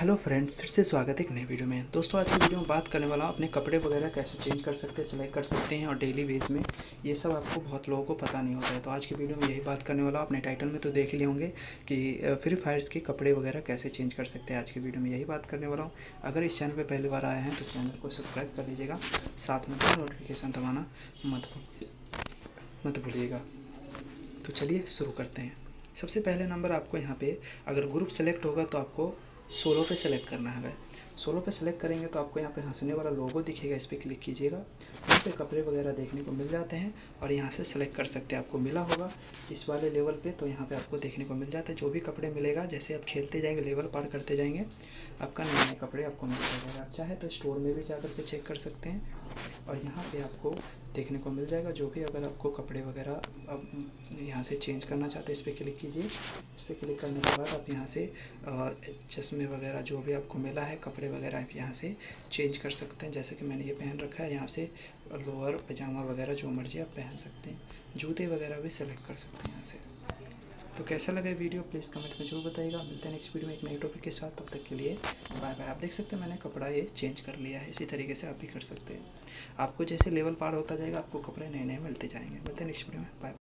Hello friends, फिर से स्वागत है एक नई वीडियो में। दोस्तों आज की वीडियो में बात करने वाला हूँ अपने कपड़े वगैरह कैसे चेंज कर सकते हैं, सिलेक्ट कर सकते हैं और डेली बेस में। ये सब आपको बहुत लोगों को पता नहीं होता है, तो आज की वीडियो में यही बात करने वाला हूँ। अपने टाइटल में तो देख ही लिए होंगे कि फ्री फायर्स के कपड़े वगैरह कैसे चेंज कर सकते हैं। आज की वीडियो में यही बात करने वाला हूँ। अगर इस चैनल पर पहली बार आए हैं तो चैनल को सब्सक्राइब कर लीजिएगा, साथ में नोटिफिकेशन दबाना मत भूलिएगा। तो चलिए शुरू करते हैं। सबसे पहले नंबर आपको यहाँ पर अगर ग्रुप सेलेक्ट होगा तो आपको सोलो पे सेलेक्ट करना है। सोलो पे सेलेक्ट करेंगे तो आपको यहाँ पे हंसने वाला लोगो दिखेगा, इस पर क्लिक कीजिएगा। यहाँ पे कपड़े वगैरह देखने को मिल जाते हैं और यहाँ से सेलेक्ट कर सकते हैं। आपको मिला होगा इस वाले लेवल पे, तो यहाँ पे आपको देखने को मिल जाता है। जो भी कपड़े मिलेगा, जैसे आप खेलते जाएंगे, लेवल पार करते जाएंगे, आपका नए नए कपड़े आपको मिल जाएगा। आप चाहे तो स्टोर में भी जाकर के चेक कर सकते हैं और यहाँ पे आपको देखने को मिल जाएगा जो भी। अगर आपको कपड़े वगैरह आप यहाँ से चेंज करना चाहते हैं, इस पर क्लिक कीजिए। इस पर क्लिक करने के बाद आप यहाँ से चश्मे वगैरह जो भी आपको मिला है, कपड़े वगैरह आप यहाँ से चेंज कर सकते हैं। जैसे कि मैंने ये पहन रखा है, यहाँ से लोअर पजामा वगैरह जो मर्जी आप पहन सकते हैं। जूते वगैरह भी सेलेक्ट कर सकते हैं यहाँ से। तो कैसा लगा वीडियो प्लीज़ कमेंट में जरूर बताइएगा। मिलते हैं नेक्स्ट वीडियो में एक नए टॉपिक के साथ, तब तक के लिए बाय बाय। आप देख सकते हैं मैंने कपड़ा ये चेंज कर लिया है। इसी तरीके से आप भी कर सकते हैं। आपको जैसे लेवल पार होता जाएगा आपको कपड़े नए नए मिलते जाएंगे। मिलते हैं नेक्स्ट वीडियो में, बाय।